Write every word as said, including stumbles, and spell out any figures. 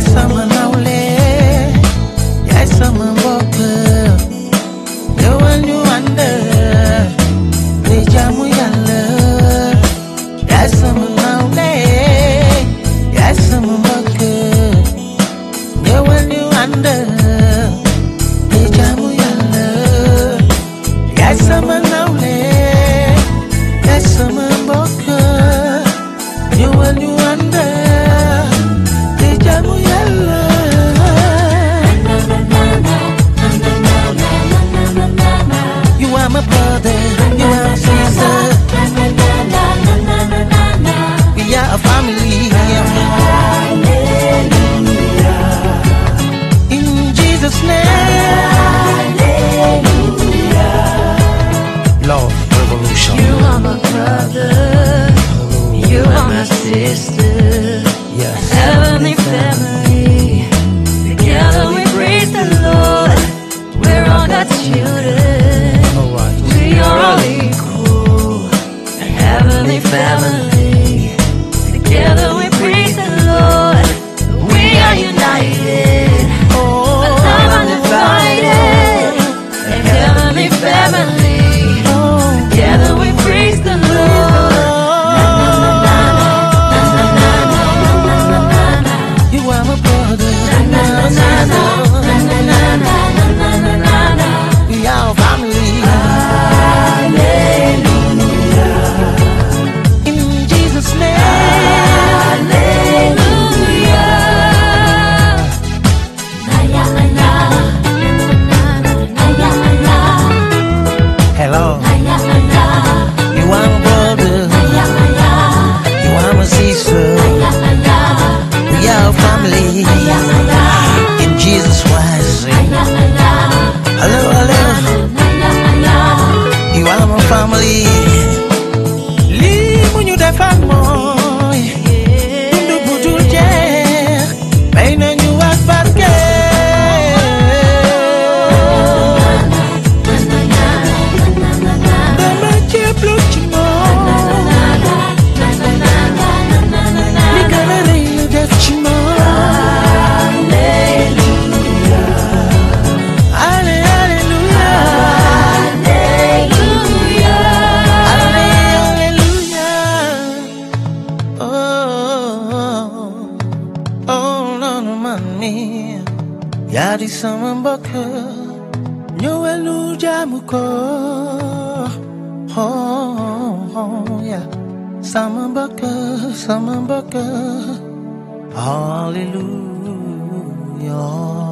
Yes, I'm a naule. Yes, I'm a walker. The one you wonder. Bejamu yalla. Yes, I'm a naule. Yes, I'm a walker. The one you wonder. Bejamu yalla. Yes, I'm a naule. Yes, I'm a walker. The one you wonder. You are my brother, you are my sister. We are a family. Hallelujah. In Jesus' name. Hallelujah. Love Revolution. You are my brother. Hallelujah. You are my sister. Yes. Heavenly family. Together we praise the Lord. We're all God's children. We are all equal, a heavenly family. Together we praise the Lord. We are united, oh, a love undivided, a heavenly family. Oh, together we praise the Lord. You are my brother. Na, na, na, na, na. In Jesus' wise. Hello, hello. You are my family. Live when you defend me. In the good day, I know you are forget. Yadi sama mbaka nyowe luja muko. Oh, oh, yeah. Sama mbaka, sama mbaka. Hallelujah.